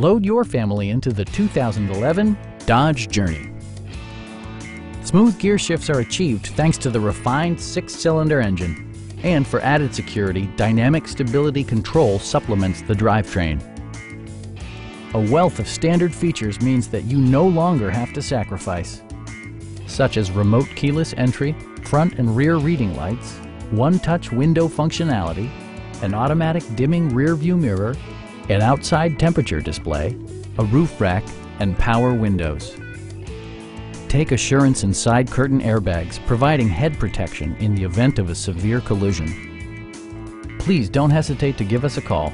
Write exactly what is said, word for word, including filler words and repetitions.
load your family into the two thousand eleven Dodge Journey. Smooth gear shifts are achieved thanks to the refined six-cylinder engine, and for added security, dynamic stability control supplements the drivetrain. A wealth of standard features means that you no longer have to sacrifice, such as remote keyless entry, front and rear reading lights, one-touch window functionality, an automatic dimming rear-view mirror, an outside temperature display, a roof rack, and power windows. Take assurance in side curtain airbags, providing head protection in the event of a severe collision. Please don't hesitate to give us a call.